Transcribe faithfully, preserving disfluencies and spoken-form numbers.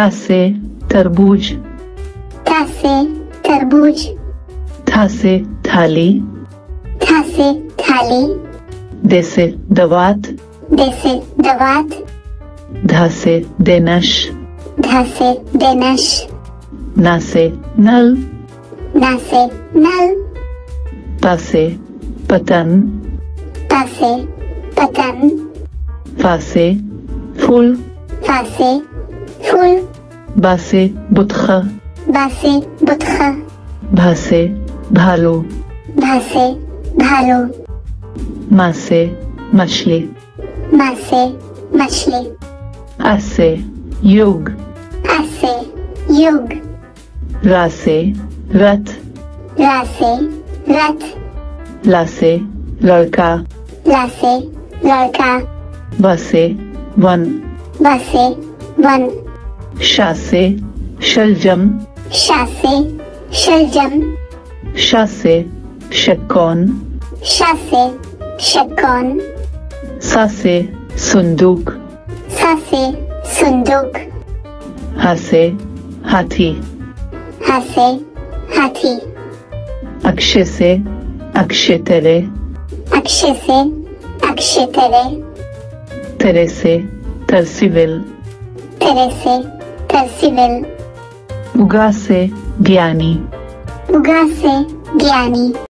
tase tarbuj, tase tarbuj, thase thali, thase thali, dese davat, dese davat, dhase denash, dhase denash, nase nal, nase nal, tase patan, tase patan, fase full, fase full, base butcha, base butcha, bhase bhalo, bhase bhalo, mase machli, mase machli, ase yog, ase yog, rase rat, rase rat, lase ladka, lase ladka, vase वन, बसे वन, शासे शलजम, शासे शलजम, शासे षटकोण, शासे षटकोण, सासे संदूक, सासे संदूक, हासे हाथी, हासे हाथी, अक्षय से अक्षय तेरे, अक्षय से अक्षय तेरे, तेरे से तरसिविल, तेरे से तरसिविल, उगा से ज्ञानी, उगा से ज्ञानी।